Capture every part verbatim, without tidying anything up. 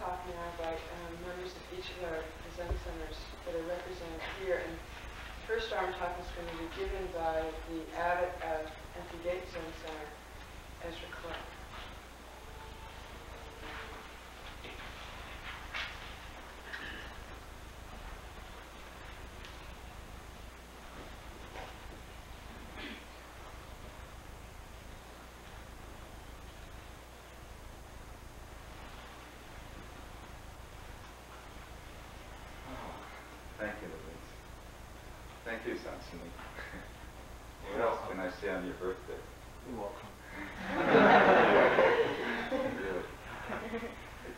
we're talking now about um, members of each of our Zen centers that are represented here. And first arm talk is going to be given by the abbot of Empty Gate Zen Center, Ezra Clark. Thank you, Soen Sa Nim. What else can I say on your birthday? You're welcome.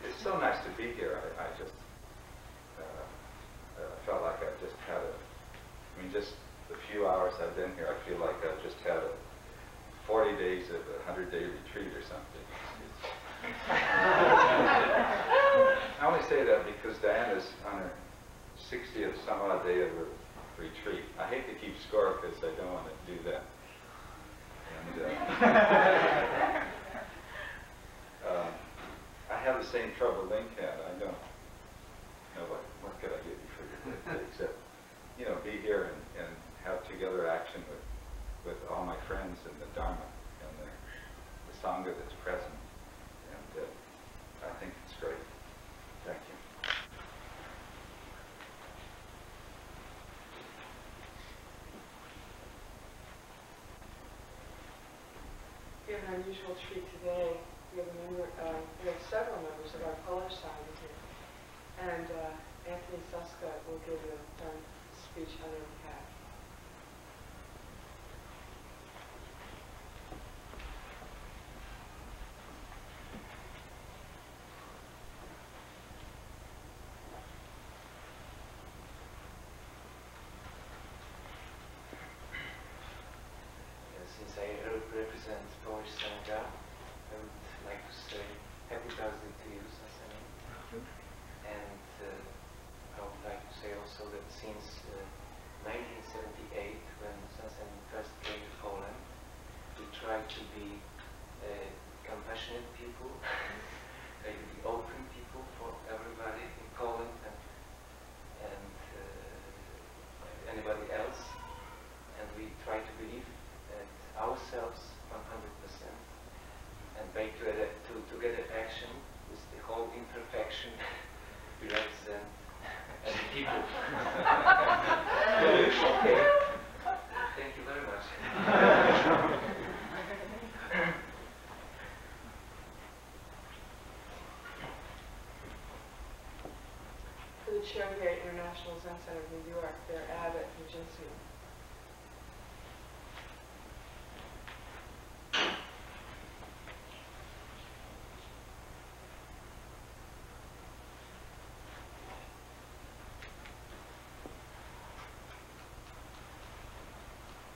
It's so nice to be here. I, I just uh, uh, felt like I've just had a, I mean, just the few hours I've been here, I feel like I've just had a forty days of a hundred day retreat or something. I only say that because Diana's on her sixtieth some odd day of her retreat. I hate to keep score because I don't want to do that. And, uh, uh, I have the same trouble Link had. I don't know what, what could I get you for your birthday except, you know, be here and, and have together action with with all my friends and the Dharma and the, the Sangha that's present. And uh, I think it's great. Thank you. We have an unusual treat today. We have, a member, uh, we have several members of our Polish side here. And uh, Anthony Suska will give a um, speech on their behalf. Show here at International Zen Center of New York, their abbot, Fujitsu.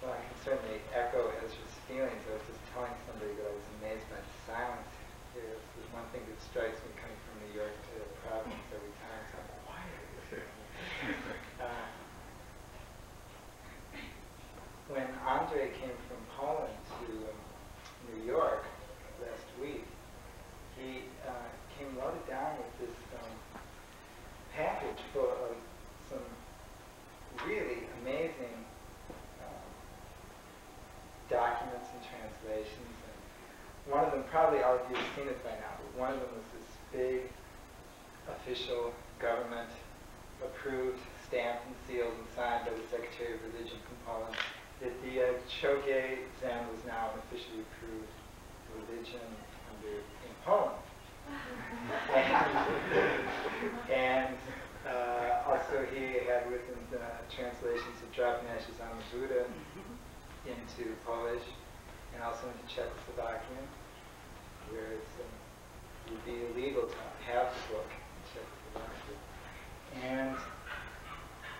Well, I can certainly echo Ezra's feelings. I was just telling somebody that I was amazed by the silence here. This is one thing that strikes me coming from New York to the Providence every time. So uh, when Andre came from Poland to um, New York last week, he uh, came loaded down with this um, package full of some really amazing um, documents and translations. And one of them, probably all of you have seen it by now, but one of them was this big official government approved, stamped and sealed and signed by the Secretary of Religion from Poland, that the uh, Choge Zen was now an officially approved religion under, in Poland. And uh, also he had with him the translations of Dropping Ashes on the Buddha into Polish and also into Czechoslovakian, where it's, um, it would be illegal to have the book in Czechoslovakia. And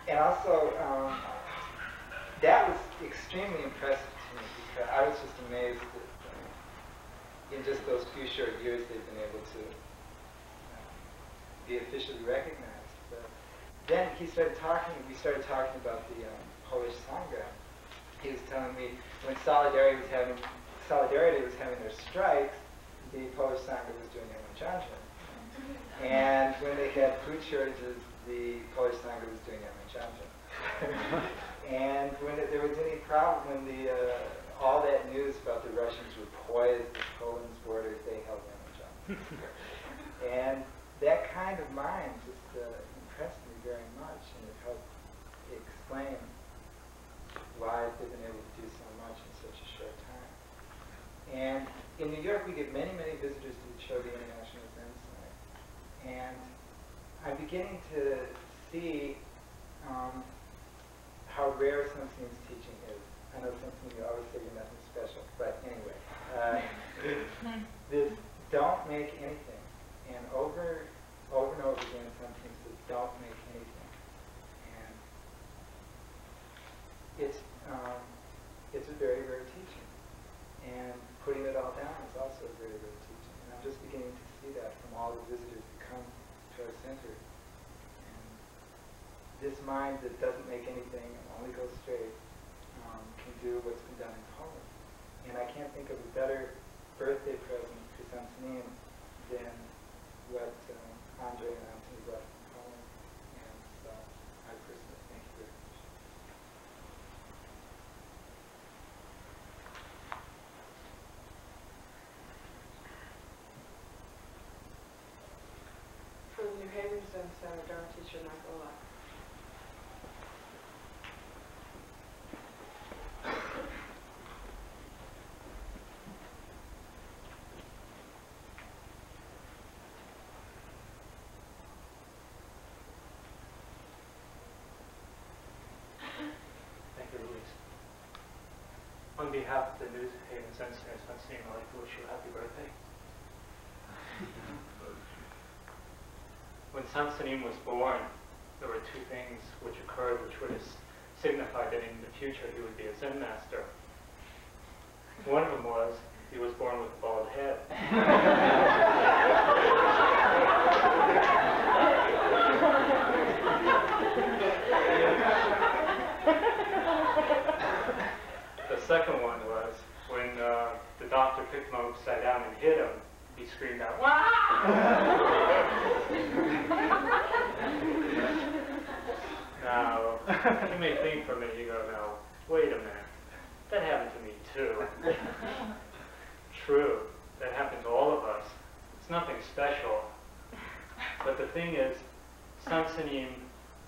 and also um, that was extremely impressive to me because I was just amazed that uh, in just those few short years they've been able to uh, be officially recognized. But then he started talking. We started talking about the um, Polish Sangha. He was telling me when Solidarity was having Solidarity was having their strikes, the Polish Sangha was doing their own janjin. And when they had food shortages, the Polish Sangha was doing Amichanjan. And when it, there was any problem, when the, uh, all that news about the Russians were poised at Poland's borders, they held Amichanjan. And that kind of mind just uh, impressed me very much, and it helped explain why they've been able to do so much in such a short time. And in New York, we get many, many visitors to the Cho International Zen Center. And I'm beginning to see um, how rare Sunsin's teaching is. I know Sunsin, you always say you're nothing special, but anyway. Uh, this don't make anything. And over, over and over again, Sunsin says don't make anything. And it's, um, it's a very rare teaching. And putting it all down is also a very good teaching. And I'm just beginning to see that from all the visitors that come to our center. And this mind that doesn't make anything and only goes straight um, can do what's been done in Poland. And I can't think of a better birthday present for Soen Sa Nim than what um, Andre and Anthony brought from Poland. And so I personally thank you very much. New Haven Zen Center teacher Nicola. Thank you, Louise. On behalf of the New Haven Zen Center, I'd like to wish you a happy birthday. When Soen Sa Nim was born, there were two things which occurred which would have signified that in the future he would be a Zen master. One of them was, he was born with a bald head. The second one was, when uh, the doctor picked him upside down and hit him, he screamed out, "Wah!" Now, you may think for a minute, you go, "No, wait a minute, that happened to me too." True, that happened to all of us. It's nothing special. But the thing is, Soen Sa Nim,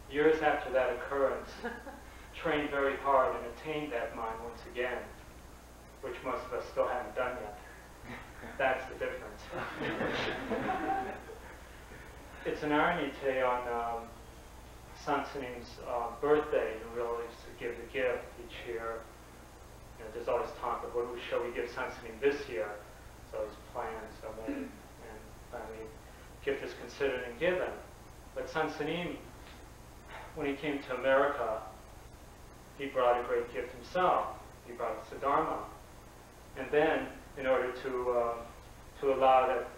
years after that occurrence, trained very hard and attained that mind once again, which most of us still haven't done yet. That's the difference. It's an irony today on um, Soen Sa Nim's uh, birthday, who really is to give the gift each year. You know, there's always talk of what shall we give Soen Sa Nim this year. So there's plans are made, and finally, gift is considered and given. But Soen Sa Nim, when he came to America, he brought a great gift himself. He brought Siddharma, and then, in order to uh, to allow that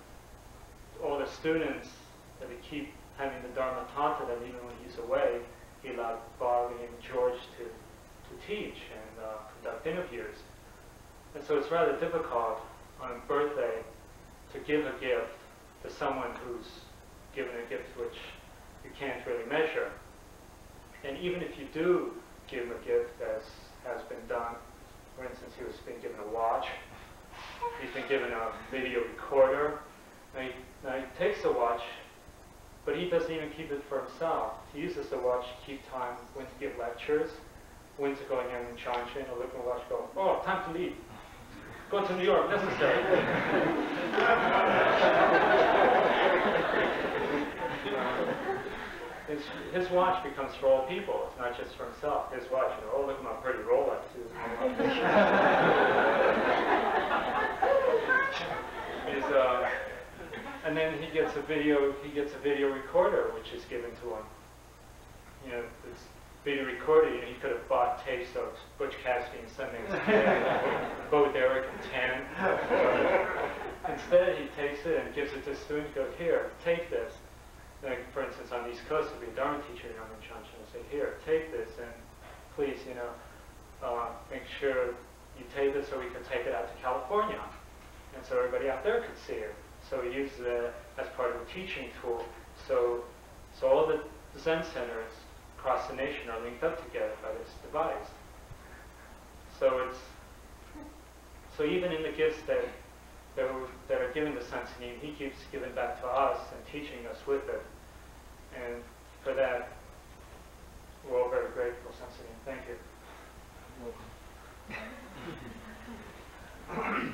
all the students that he keep having the Dharma taught to them even when he's away, he allowed Bobby and George to, to teach and uh, conduct interviews. And so it's rather difficult on a birthday to give a gift to someone who's given a gift which you can't really measure. And even if you do give a gift, as has been done, for instance, he was being given a watch. He's been given a video recorder. Now he, now he takes the watch, but he doesn't even keep it for himself. He uses the watch to keep time when to give lectures, when to go in and change in, or look at the watch go, "Oh, time to leave. Go to New York, necessary." his, his watch becomes for all people. It's not just for himself. His watch, you know, "Oh, look at my pretty Rolex." Is, uh, and then he gets a video. He gets a video recorder, which is given to him. You know, it's video recorded. You know, he could have bought tapes of Butch Cassidy and Sundance Kid, Bo Derek and Tan. Instead, he takes it and gives it to students. He goes, "Here, take this." Like, for instance, on the East Coast, there'd be a Dharma teacher in Amichanjan and say, "Here, take this, and please, you know, uh, make sure you take this, so we can take it out to California." And so everybody out there could see it. So we use that as part of a teaching tool. So, so all the Zen centers across the nation are linked up together by this device. So it's so even in the gifts that that, were, that are given to Soen Sa Nim, he keeps giving back to us and teaching us with it. And for that, we're all very grateful, Soen Sa Nim. Thank you. Welcome.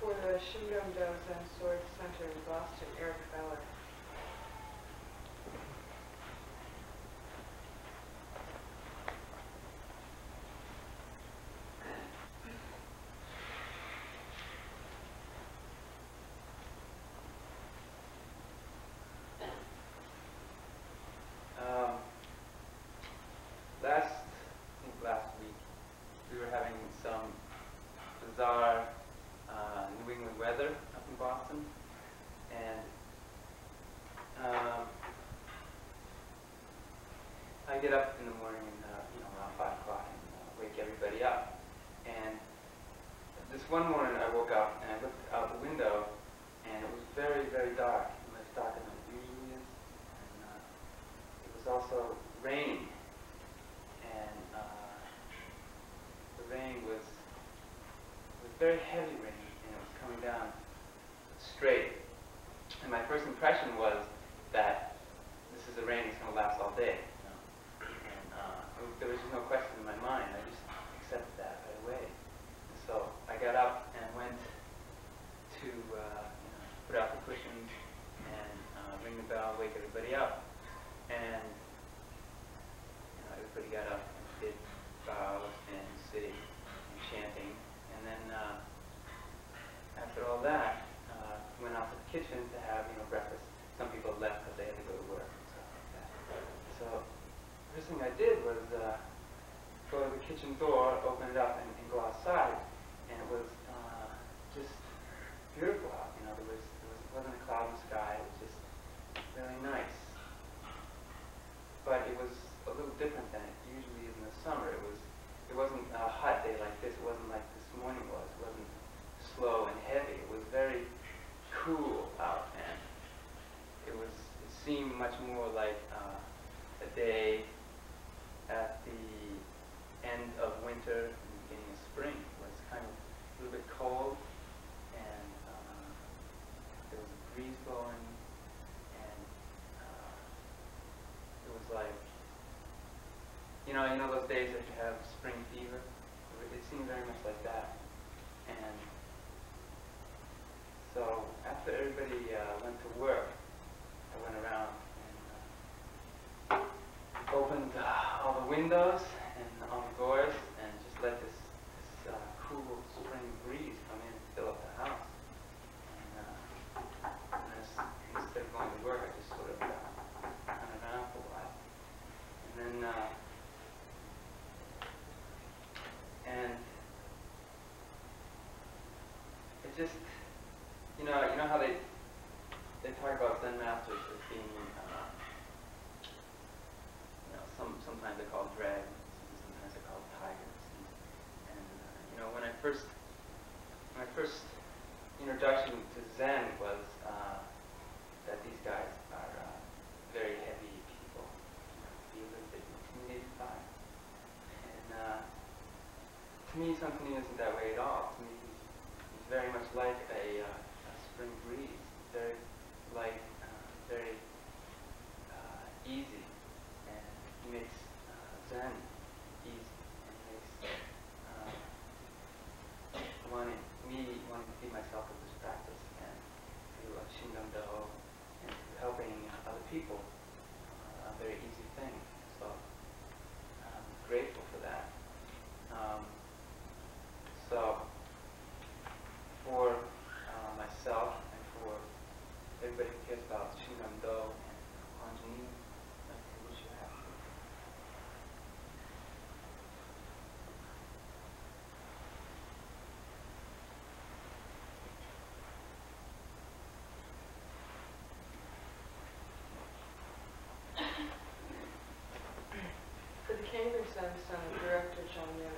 For the Shingon Do Zen Sword Center in Boston, Eric Feller. Get up in the morning, uh, you know, around five o'clock, and uh, wake everybody up. And this one morning, I woke up and I looked out the window, and it was very, very dark. It was darker than it usually is, and uh, it was also raining. And uh, the rain was it was very heavy rain, and it was coming down straight. And my first impression was that this is a rain that's going to last all day. There was just no question in my mind. I just accepted that right away. And so I got up and went to uh, you know, put out the cushions and uh, ring the bell, wake everybody up. And you know, everybody got up and did bows and sitting and chanting. And then uh, after all that, uh, went out to the kitchen to have you know breakfast. Some people left because they had to go to work and stuff like that. So. The first thing I did was uh, go to the kitchen door, open it up, and, and go outside. And it was uh, just beautiful out. You know, there was there was wasn't a cloud in the sky. It was just really nice. But it was a little different than it usually is in the summer. It was it wasn't a hot day like this. It wasn't like this morning was. It wasn't slow and heavy. It was very cool out, and it was it seemed much more like uh, a day at the end of winter and the beginning of spring. It was kind of a little bit cold, and uh, there was a breeze blowing, and uh, it was like, you know, you know those days that you have spring fever? It seemed very much like that. And so after everybody uh, went to work, I went around opened uh, all the windows and all the doors and just let this, this uh, cool spring breeze come in and fill up the house. And, uh, and just, instead of going to work, I just sort of uh, went around for a while. And then, uh, and it just, you know, you know how they they talk about Zen masters as being. Uh, Sometimes they're called dragons, sometimes they're called tigers. And, and uh, you know, when I first, my first introduction to Zen was uh, that these guys are uh, very heavy people, be a little bit intimidated by. And uh, to me, Soen Sa Nim isn't that way at all. To me, it's very much like a, uh, a spring breeze, very light, uh, very uh, easy. Makes uh, Zen easy, and makes uh, wanting, me wanting to feed myself with this practice and to uh, Shingon Do and to helping other people uh, a very easy thing. So I'm grateful for that. Um, so for uh, myself and for everybody who cares about Shingon Do and Anjani, Cambridge Zen Center Director Chung Nol.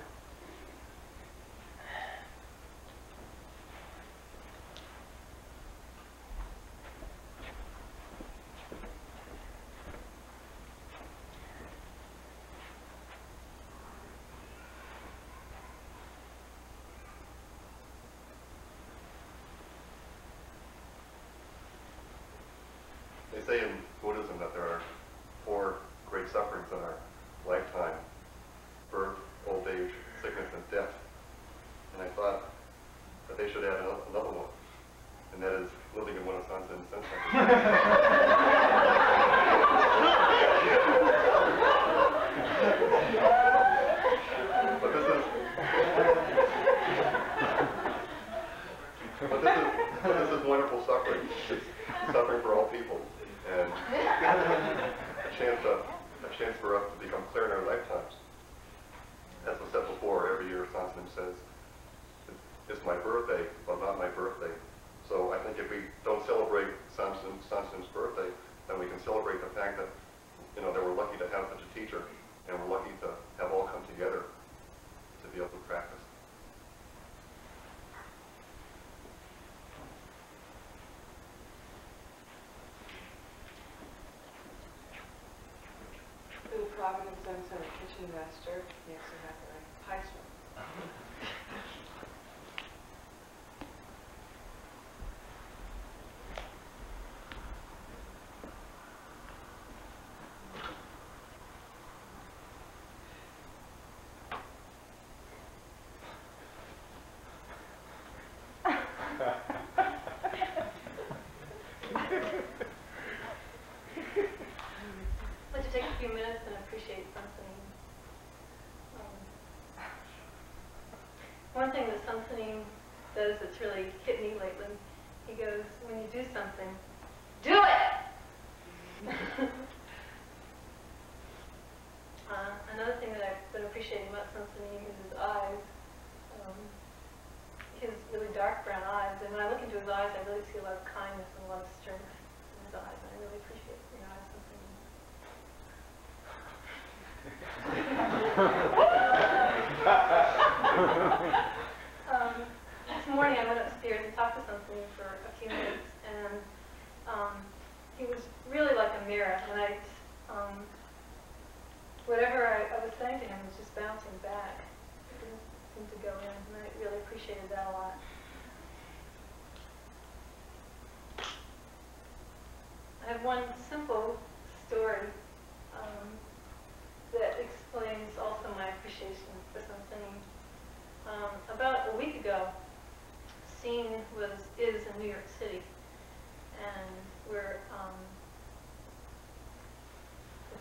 a chance up, a chance for us to become clear in our lifetimes. As was said before, every year Soen Sa Nim says, it's my birthday, but not my birthday. So I think if we don't celebrate Soen Sa Nim's birthday, then we can celebrate the fact that, you know, that we're lucky to have such a teacher, and we're lucky to have all come together to be able to practice. In the Providence Zen Center kitchen master makes it happen. Pie One thing that Soen Sa Nim does that's really hit me lately, he goes, when you do something, do it! uh, another thing that I've been appreciating about Soen Sa Nim is his eyes, um, his really dark brown eyes. And when I look into his eyes, I really see a lot of kindness and a lot of strength in his eyes, and I really appreciate the eyes of Soen Sa Nim. Um, this morning I went upstairs and talked to Soen Sa Nim for a few minutes, and um, he was really like a mirror, and I, um, whatever I, I was saying to him was just bouncing back. It didn't seem to go in, and I really appreciated that a lot. I have one simple story um, that explains also my appreciation for Soen Sa Nim. Um, about a week ago, Seung was is in New York City, and we're um,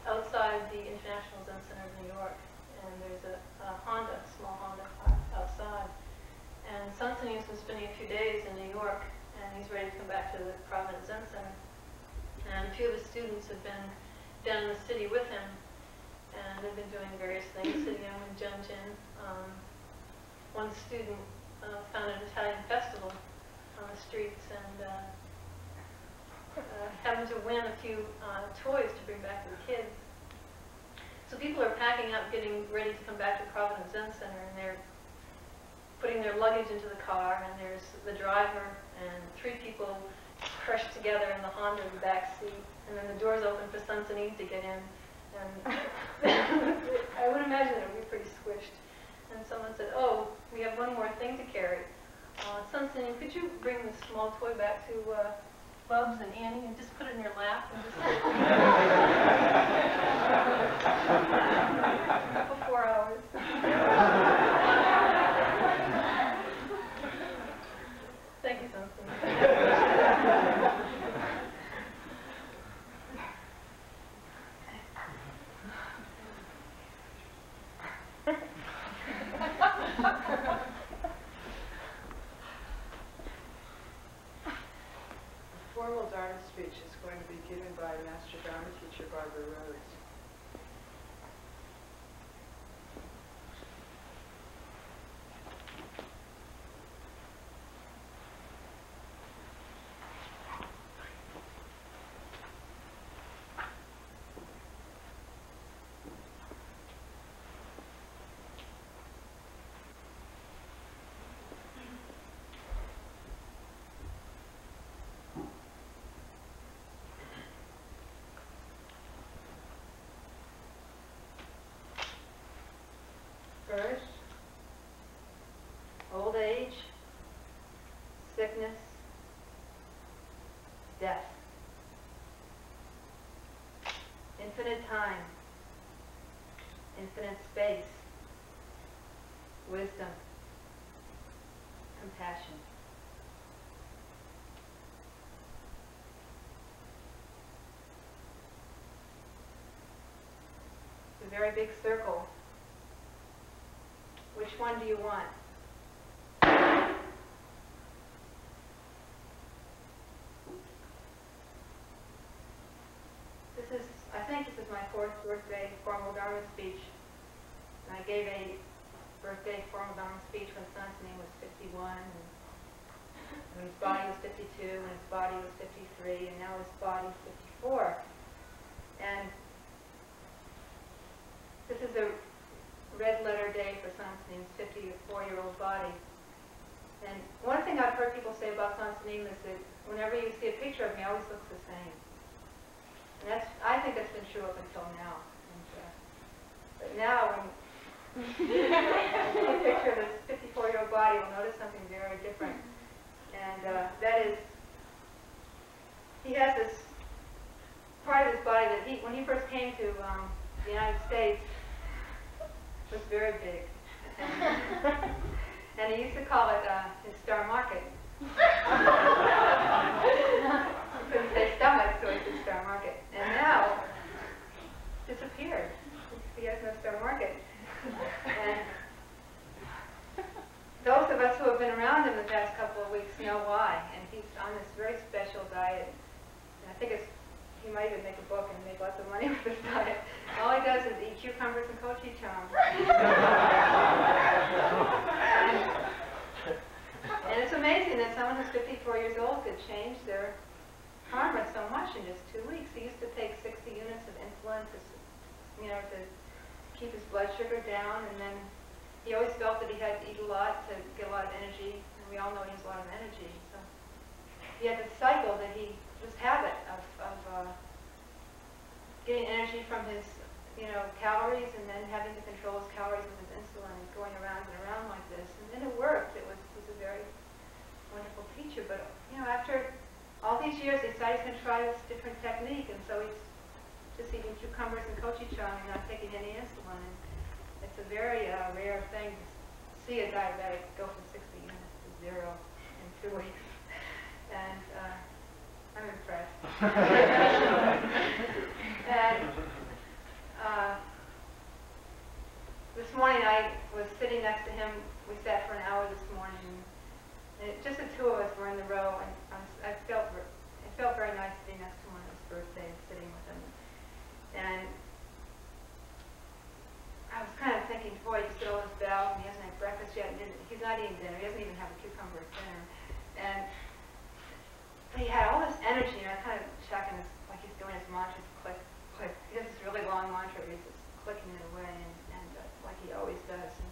outside the International Zen Center of New York, and there's a, a Honda, small Honda outside, and Soen Sa Nim's been spending a few days in New York, and he's ready to come back to the Providence Zen Center, and a few of his students have been down in the city with him, and they've been doing various things, sitting down with Junjin. Um, One student uh, found an Italian festival on the streets and uh, uh, happened to win a few uh, toys to bring back to the kids. So people are packing up, getting ready to come back to Providence Zen Center, and they're putting their luggage into the car, and there's the driver and three people crushed together in the Honda in the back seat, and then the doors open for Soen Sa Nim to get in. And I would imagine it would be pretty squished. And someone said, "Oh, we have one more thing to carry. Uh, Soen Sa Nim, could you bring this small toy back to uh, Bubs and Annie and just put it in your lap and just for four hours?" Thank you, Soen Sa Nim. The formal Dharma speech is going to be given by Master Dharma teacher Bobby Rhodes. First, old age, sickness, death, infinite time, infinite space, wisdom, compassion. It's a very big circle. Which one do you want? This speech. And I gave a birthday formal balance speech when Soen Sa Nim was fifty-one, and when his body was fifty-two, when his body was fifty-three, and now his body is fifty-four. And this is a red letter day for Soen Sa Nim's fifty-four-year-old body. And one thing I've heard people say about Soen Sa Nim is that whenever you see a picture of me, he always looks the same. And that's, I think that's been true up until now. And, uh, but now, when you see a picture of this fifty-four-year-old body, you'll notice something very different. And uh, that is, he has this part of his body that he, when he first came to um, the United States, was very big. And he used to call it uh, his star market. He couldn't say stomach, so he said star market. And now, it's disappeared. He has no star market. And those of us who have been around him the past couple of weeks know why. And he's on this very special diet. And I think it's, he might even make a book and make lots of money with this diet. All he does is eat cucumbers and gochujang. and, and it's amazing that someone who's fifty-four years old could change their karma so much in just two weeks. He used to take sixty units of insulin to, you know, to keep his blood sugar down, and then he always felt that he had to eat a lot to get a lot of energy, and we all know he has a lot of energy. So he had this cycle that he, this habit of, of uh, getting energy from his, you know, calories, and then having to control his calories with his insulin, and going around and around like this. And then it worked. It was, it was a very wonderful teacher. But, you know, after all these years, he decided he's going to try this different technique, and so he's just eating cucumbers and gochujang and not taking any insulin. And it's a very uh, rare thing to see a diabetic go from sixty units to zero in two weeks. And uh, I'm impressed. And uh, this morning I was sitting next to him. We sat for an hour this morning. And it, just the two of us were in the row. And I, was, I felt it felt very nice to be next to him on his birthday and sitting with him. And I was kind of thinking, boy, he's still on his bowels and he hasn't had breakfast yet. And didn't, he's not eating dinner. He doesn't even have a cucumber at dinner. And he had all this energy, and I kind of checking his, like he's doing his mantras, click, click. He has this really long mantra where he's just clicking it away, and, and uh, like he always does. And,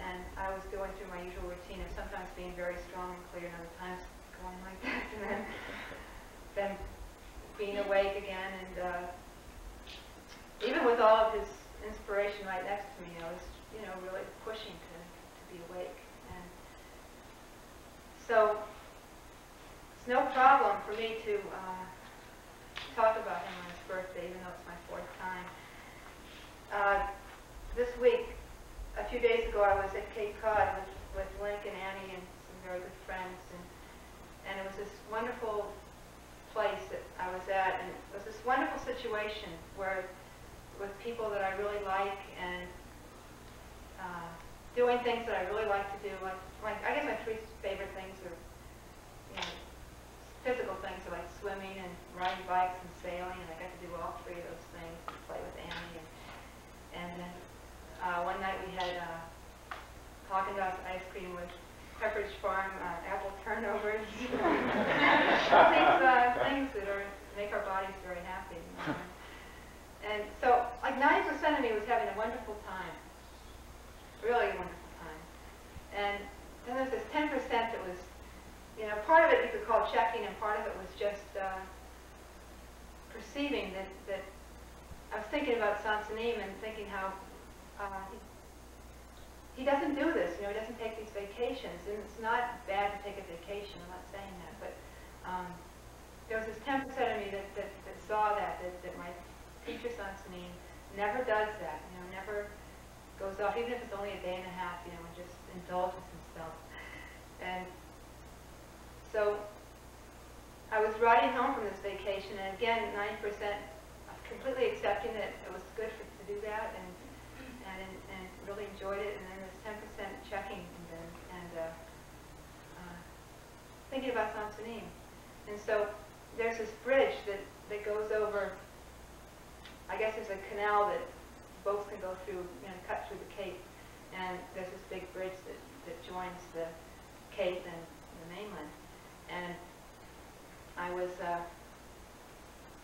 and I was going through my usual routine of sometimes being very strong and clear, and other times going like that, and then, then being awake again. And uh, even with all of his inspiration right next to me, I was, you know, really pushing to, to be awake. And so it's no problem for me to uh, talk about him on his birthday, even though it's my fourth time. Uh, this week, a few days ago, I was at Cape Cod with, with Link and Annie and some very good friends, and, and it was this wonderful place that I was at, and it was this wonderful situation where with people that I really like, and uh, doing things that I really like to do. Like, like I guess my three favorite things are, you know, physical things, so like swimming and riding bikes and sailing, and I got to do all three of those things and play with Annie. And, and then uh, one night we had uh, Haagen Dazs ice cream with Pepperidge Farm uh, apple turnovers. These uh, things that are, make our bodies very happy. You know? And so, like ninety percent of me was having a wonderful time, really a wonderful time. And then there's this ten percent that was, you know, part of it you could call checking, and part of it was just uh, perceiving that, that I was thinking about Soen Sa Nim and thinking how uh, he, he doesn't do this, you know, he doesn't take these vacations. And it's not bad to take a vacation, I'm not saying that, but um, there was this ten percent of me that, that, that saw that, that, that my teacher Soen Sa Nim never does that, you know, never goes off, even if it's only a day and a half, you know, and just indulges himself. And so I was riding home from this vacation, and again, ninety percent completely accepting that it was good for, to do that, and, and and really enjoyed it, and then this ten percent checking, and, then, and uh, uh, thinking about Soen Sa Nim. And so there's this bridge that, that goes over, I guess there's a canal that boats can go through, you know, cut through the cape, and there's this big bridge that, that joins the cape and the mainland. And I was, uh,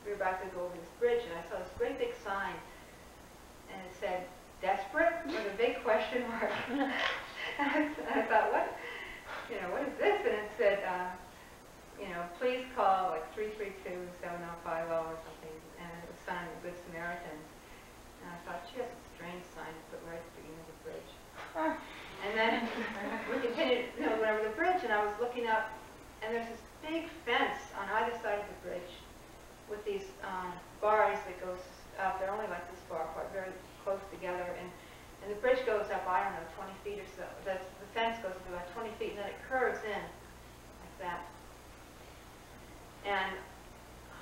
we were about to go over this bridge, and I saw this great big sign, and it said, "Desperate?" with a big question mark. And I, I thought, what, you know, what is this? And it said, uh, you know, please call like three three two, seven oh five oh or something, and it was signed Good Samaritans. And I thought, gee, that's a strange sign to put right at the beginning of the bridge. And then we continued, you know, went over the bridge, and I was looking up, and there's this big fence on either side of the bridge with these um, bars that go up. They're only like this far apart, very close together, and, and the bridge goes up, I don't know, twenty feet or so. The, the fence goes up about twenty feet, and then it curves in like that. And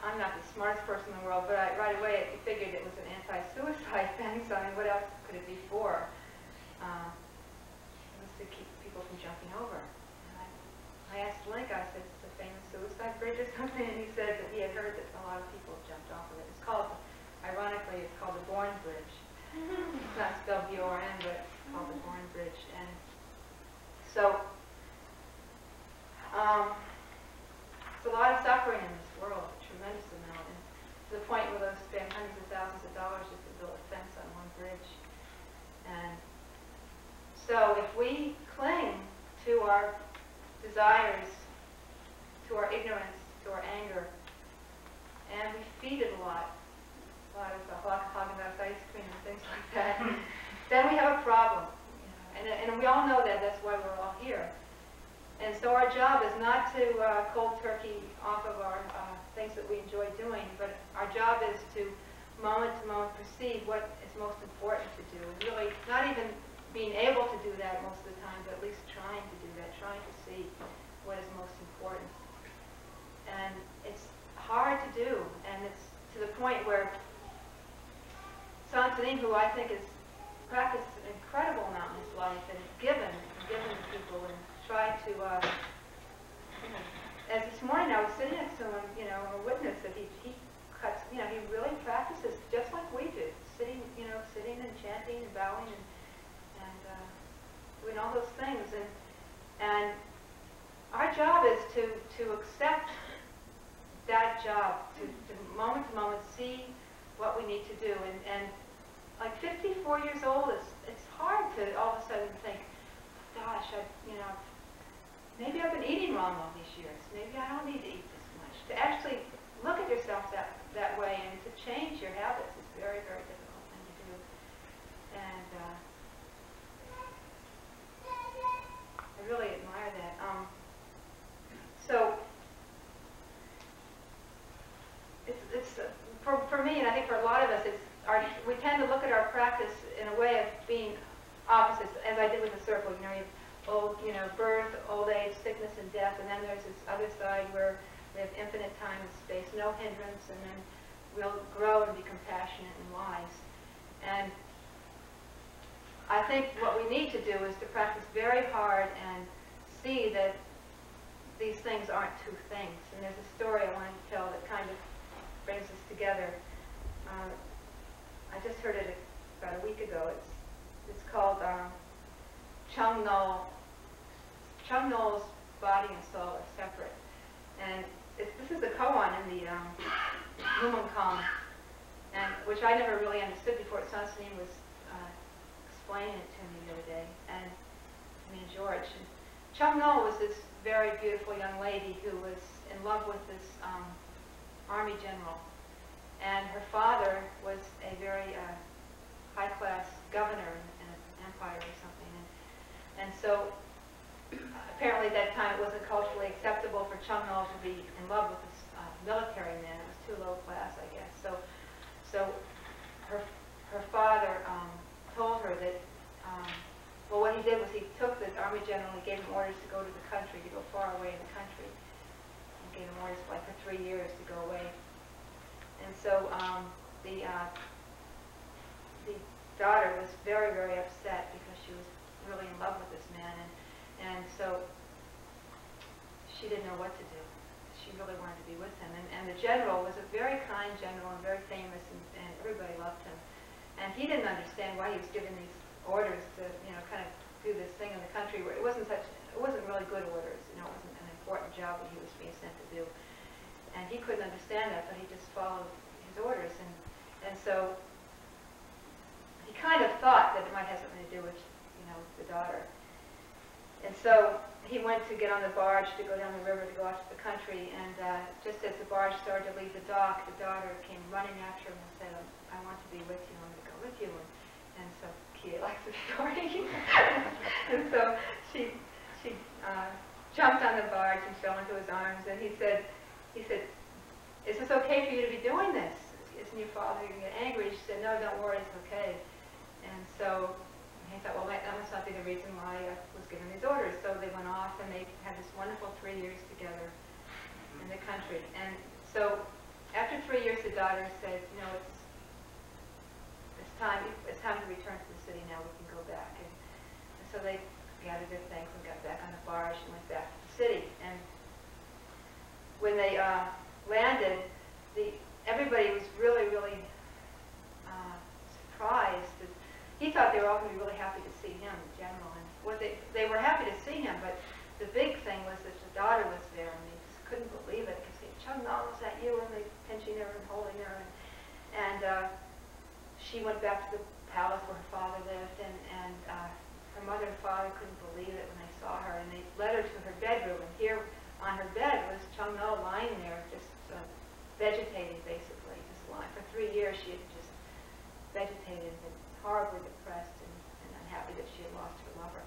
I'm not the smartest person in the world, but I, right away I figured it was an anti-suicide fence. I mean, what else could it be for? Uh, it was to keep people from jumping over. And I, I asked Link, I said, it's a famous suicide bridge or something, and he said that he had heard that a lot of people jumped off of it. It's called, ironically, it's called the Bourne Bridge. It's not spelled B O R N, but it's called the Bourne Bridge. And so, um, it's a lot of suffering in this world, a tremendous amount, and to the point where they'll spend hundreds of thousands of dollars just to build a fence on one bridge. And so if we cling to our desires, to our ignorance, to our anger, and we feed it a lot, a lot of the hog and ice cream and things like that, then we have a problem. And, and we all know that, that's why we're all here. And so our job is not to uh, cold turkey off of our uh, things that we enjoy doing, but our job is to moment to moment perceive what is most important to do. And really, not even being able to do that most of the time, but at least trying to do that, trying to see what is most important. And it's hard to do, and it's to the point where Soen Sa Nim, who I think has practiced an incredible amount in his life and has given, given to people, and try to, uh, you know, as this morning I was sitting next to him, you know, a witness that he, he cuts, you know, he really practices just like we do, sitting, you know, sitting and chanting and bowing and, and uh, doing all those things. And, and our job is to, to accept that job, to, to moment to moment see what we need to do. And, and like fifty-four years old, it's, it's hard to all of a sudden think, gosh, I, you know, maybe I've been eating wrong all these years. Maybe I don't need to eat this much. To actually look at yourself that, that way and to change your habits is a very, very difficult thing to do. And uh, I really admire that. Um, so it's, it's uh, for, for me, and I think for a lot of us, it's our, we tend to look at our practice in a way of being opposites, as I did with the circle, you know, you have old, you know, birth, old age, sickness, and death, and then there's this other side where we have infinite time and space, no hindrance, and then we'll grow and be compassionate and wise. And I think what we need to do is to practice very hard and see that these things aren't two things. And there's a story I wanted to tell that kind of brings us together. Uh, I just heard it about a week ago. It's It's called um, Chung Nol. Chung Nol's body and soul are separate. And it's, this is a koan in the um, Mumonkan, and which I never really understood before. Soen Sa Nim was uh, explaining it to me the other day, and I mean George. And Chung Nol was this very beautiful young lady who was in love with this um, army general. And her father was a very uh, high-class governor in an empire or something. And, and so apparently at that time it wasn't culturally acceptable for Chung Nol to be in love with this uh, military man. It was too low class, I guess. So, so her, her father um, told her that, um, well, what he did was he took this army general and gave him orders to go to the country, to go far away in the country. And gave him orders like for three years to go away. And so um, the uh, daughter was very, very upset because she was really in love with this man, and, and so she didn't know what to do. She really wanted to be with him. And, and the general was a very kind general and very famous, and, and everybody loved him. and he didn't understand why he was giving these orders to, you know, kind of do this thing in the country where it wasn't such, it wasn't really good orders, you know, it wasn't an important job that he was being sent to do. And he couldn't understand that, but he just followed his orders. And, and so he kind of thought that it might have something to do with, you know, the daughter. And so he went to get on the barge to go down the river to go out to the country, and uh, just as the barge started to leave the dock, the daughter came running after him and said, I want to be with you, I'm going to go with you. And, and so he likes the story. And so she, she uh, jumped on the barge and fell into his arms, and he said, he said, is this okay for you to be doing this? Isn't your father going to get angry? She said, no, don't worry, it's okay. And so he thought, well, that must not be the reason why I was given these orders. So they went off, and they had this wonderful three years together in the country. And so after three years, the daughter said, you know, it's, it's, time, it's time to return to the city now. We can go back. And, and so they gathered their things and got back on the barge and went back to the city. And when they uh, landed, the, everybody was really, really uh, surprised. That he thought they were all going to be really happy to see him in general. And what they, they were happy to see him, but the big thing was that the daughter was there, and they just couldn't believe it. Because Chung Nol, was that you? And they pinching her and holding her. And, and uh, she went back to the palace where her father lived, and, and uh, her mother and father couldn't believe it when they saw her. And they led her to her bedroom, and here on her bed was Chung Nol lying there, just uh, vegetating, basically, just lying. For three years, she had just vegetated and been horribly depressed and, and unhappy that she had lost her lover.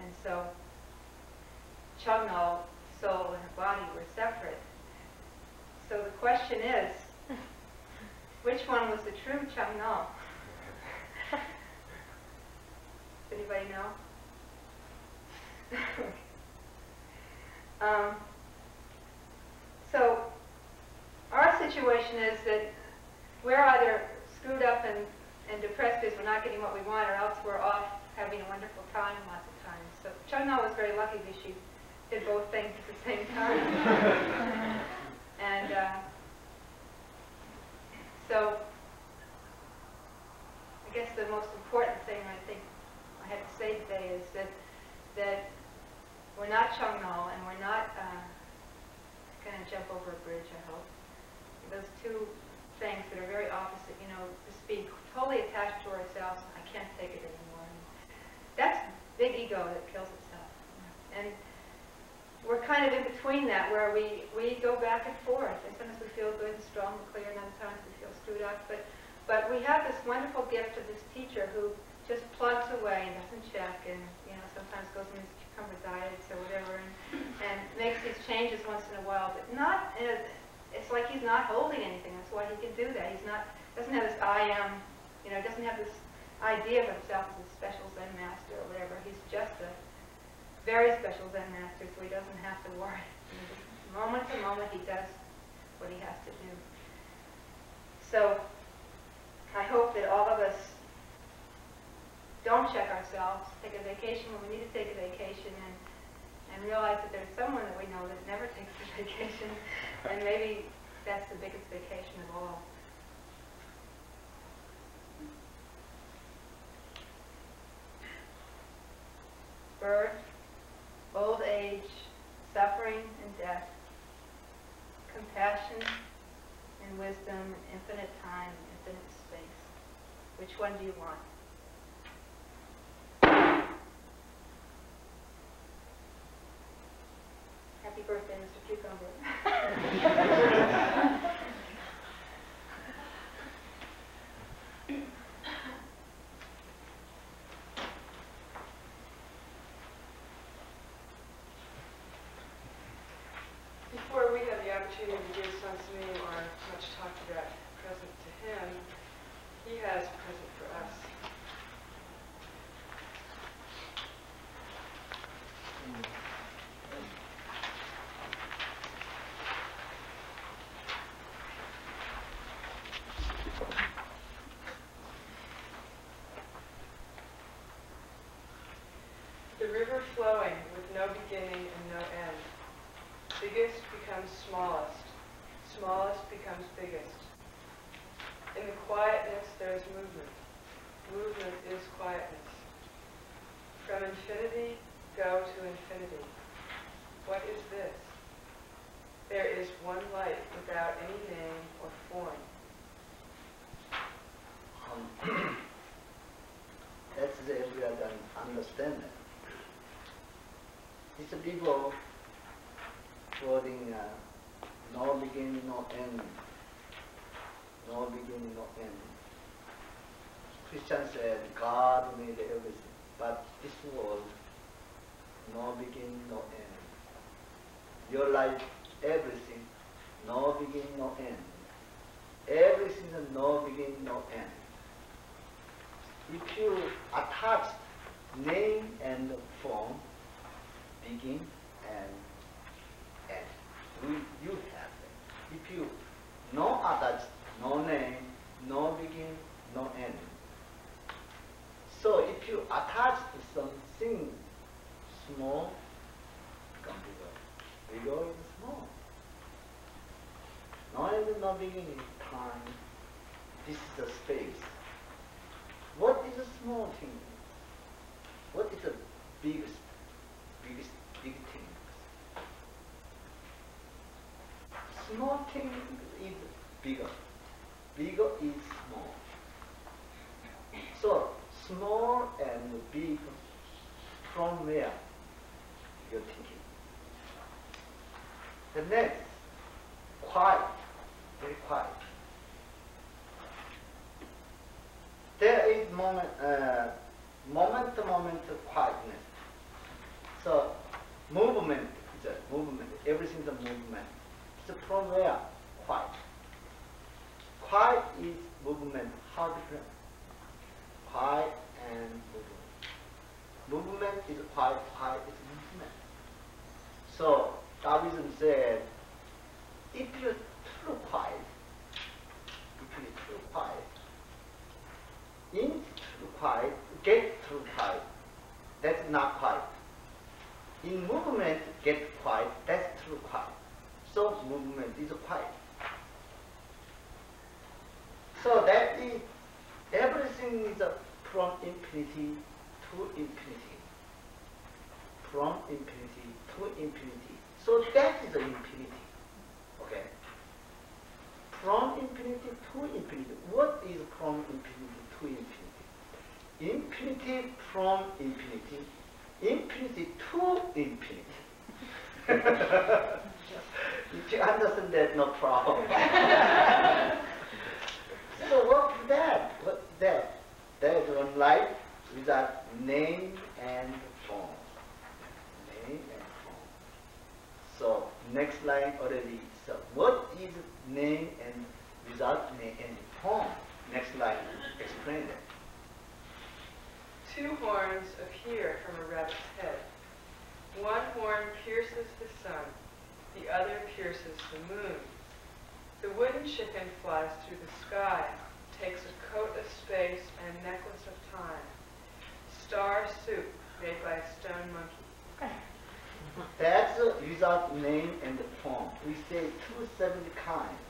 And so Chung Nol's soul and her body were separate. So the question is, which one was the true Chung Nol? Does anybody know? Um, so our situation is that we're either screwed up and, and depressed because we're not getting what we want, or else we're off having a wonderful time lots of times. So Chung Nol was very lucky because she did both things at the same time. And uh, so I guess the most important thing I think I had to say today is that that we're not Chung Nol, and we're not uh, going to jump over a bridge, I hope. Those two things that are very opposite, you know, just being totally attached to ourselves, I can't take it anymore. And that's big ego that kills itself. And we're kind of in between that, where we, we go back and forth, and sometimes we feel good and strong and clear, and other times we feel screwed up. But, but we have this wonderful gift of this teacher who just plugs away and doesn't check, and, you know, sometimes goes in his cucumber diets or whatever, and, and makes these changes once in a while, but not, in a, it's like he's not holding anything. That's why he can do that. He's not, doesn't have this I am, you know, doesn't have this idea of himself as a special Zen master or whatever. He's just a very special Zen master, so he doesn't have to worry. Moment to moment, he does what he has to do. So I hope that all of us don't check ourselves, take a vacation when we need to take a vacation, and, and realize that there's someone that we know that never takes a vacation, and maybe that's the biggest vacation of all. Birth, old age, suffering and death, compassion and wisdom, infinite time, infinite space. Which one do you want? Happy birthday, Mister Cucumber. Before we had the opportunity to give Soen Sa Nim or much talk about present to him, he has a present for us. Flowing with no beginning and no end. Biggest becomes smallest. Smallest becomes biggest. In in quietness there is movement. Movement is quietness. From infinity, go to infinity. What is this? There is one light without any name or form. Um, that's the area that I understand. These people quoting uh, no beginning, no end. No beginning, no end. Christians said God made everything, but this world, no beginning, no end. Your life, everything, no beginning, no end. Everything is no beginning, no end. If you attach name and form, begin and end, you, you have it. If you no attach, no name, no begin, no end. So if you attach to something small, become bigger. Bigger is small. No end, no beginning, time. This is the space. What is a small thing? What is the biggest, biggest, big thing? Small thing is bigger. Bigger is small. So, small and big, from where you're thinking. The next, quiet, very quiet. There is moment, uh, moment to moment quietness. So, movement is a movement, everything's a movement. So, from where? Quiet. Quiet is movement. How different? Quiet and movement. Movement is quiet, quiet is movement. So, Taoism said, if you're too quiet, if you're too quiet, in too quiet, get too quiet, that's not quiet. In movement, get quiet, that's too quiet. So, movement is quiet. So that is, everything is a, from infinity to infinity. From infinity to infinity. So that is infinity. Okay? From infinity to infinity. What is from infinity to infinity? Infinity from infinity. Infinity to infinity. If you understand that, no problem. So what's that? What's that? There is one life without name and form. Name and form. So next line already. So what is name and without name and form? Next line. Explain that. Two horns appear from a rabbit's head. One horn pierces the sun. The other pierces the moon. The wooden chicken flies through the sky, takes a coat of space and necklace of time. Star soup made by a stone monkey. That's uh, without name and form. We say two seven kinds.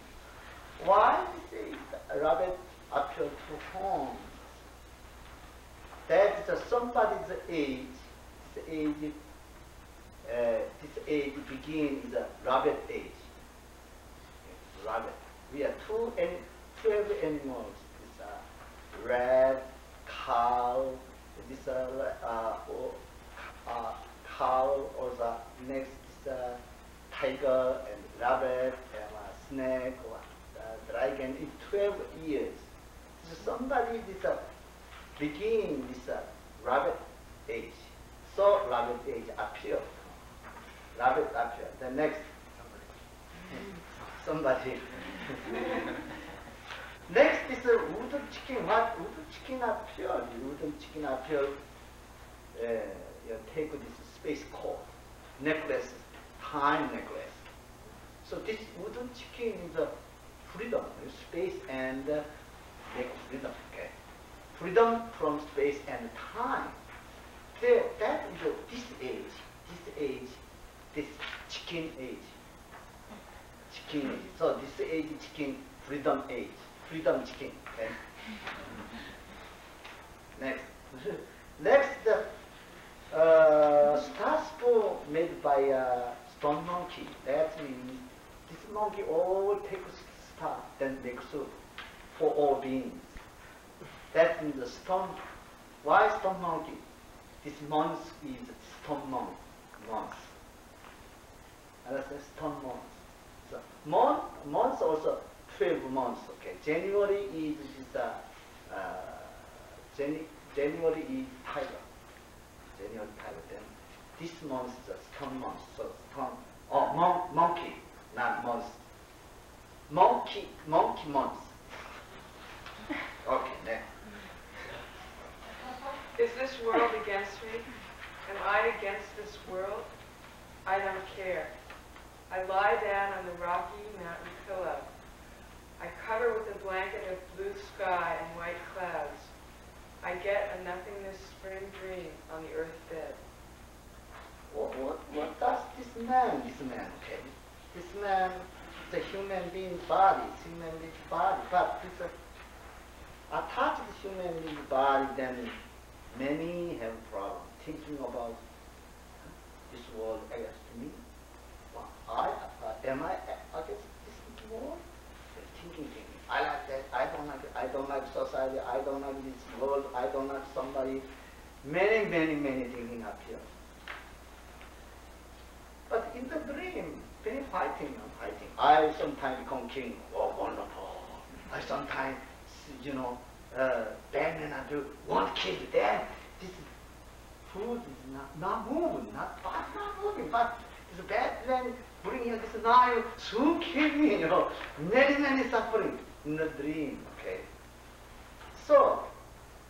Why we say rabbit appear two forms? That's uh, somebody's age. This age, uh, this age begins uh, rabbit age. Rabbit. We are two and twelve animals. It's a rat, cow, this a uh, uh, cow, or the next is a tiger and rabbit and a snake or a dragon. In twelve years, so somebody this a begin this a rabbit age. So rabbit age appear. Rabbit appear. The next. Somebody. Next is a wooden chicken. What wooden chicken appear? Wooden chicken appear. Uh, you take this space cord necklace, time necklace. So this wooden chicken is a freedom, space and uh, freedom. Okay, freedom from space and time. There, that is a, this age, this age, this chicken age. So this age is chicken freedom age. freedom chicken. Okay. Next, next, uh, stars made by a stone monkey. That means this monkey all takes star, then makes soup for all beings. That means the stone. Why stone monkey? This monk is stone monk. Monks. Understand? Stone monks. So month, months also twelve months. Okay. January is is uh, uh, Jan January is tiger. January tiger. Then this month is a stone month. So stone or mon monkey, not month. Monkey, monkey month. Okay. Next. Is this world against me? Am I against this world? I don't care. I lie down on the rocky mountain pillow. I cover with a blanket of blue sky and white clouds. I get a nothingness spring dream on the earth bed. What, what, what does this man, this man, okay? This man is a human being body, human being body, but it's a attached to human being body, then many have problems thinking about this world against me. Well, I, uh, am I against this world? Thinking, thinking. I like that. I don't like it. I don't like society. I don't like this world. I don't like somebody. Many, many, many thinking up here. But in the dream, very fighting and fighting. I sometimes become king. Oh, wonderful. I sometimes, you know, Uh, then when I do one kid, then this food is not, not moving, not, not moving, but it's bad when bring here this knife, soon kill me, you know, many, many suffering in the dream, okay. So,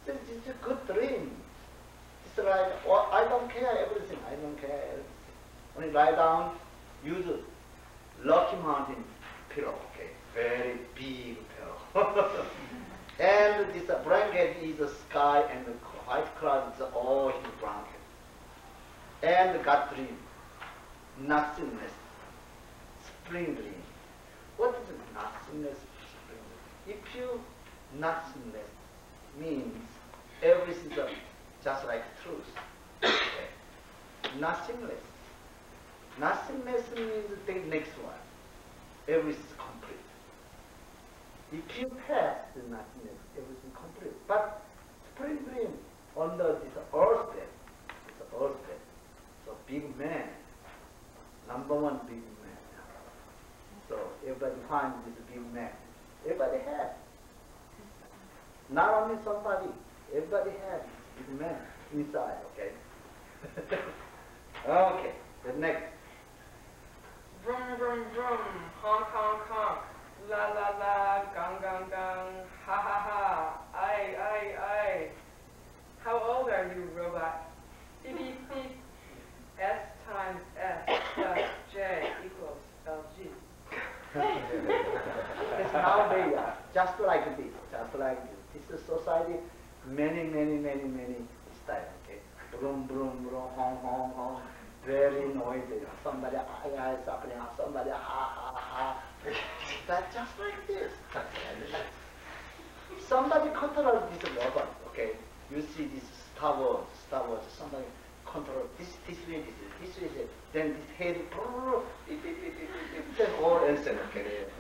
this is a good dream. It's like, oh, I don't care everything, I don't care everything. When you lie down, use Lucky Mountain pillow, okay, very big pillow. And this uh, blanket is the sky and the white cloud is all in the blanket. And God dream, nothingness, spring dream. What is nothingness, spring dream? If you nothingness means everything is uh, just like truth. Okay. Nothingness. Nothingness means the next one. Everything is complete. If you pass the nothingness, everything complete. But spring dream under this earth bed, this earth bed, so big man, number one big man. So everybody finds this big man. Everybody has. Not only somebody, everybody has this big man inside, okay? Okay, the next. Vroom, vroom, vroom, honk, honk, honk. La la la, gong gong gong, ha ha ha, aye aye aye. How old are you, robot? Beep beep beep. S times S plus J equals L G. It's how they are, just like this, just like this. This is society, many, many, many, many style, okay? Broom, broom, broom, hong, hong, hong. Very noisy. Somebody aye aye, somebody ha, somebody ha ha ha. That's just like this. Somebody controls this robot, okay? You see this Star Wars, Star Wars, somebody controls this, this way, this way, this way, then this head, beep, beep, beep, beep, beep, then all instant, okay?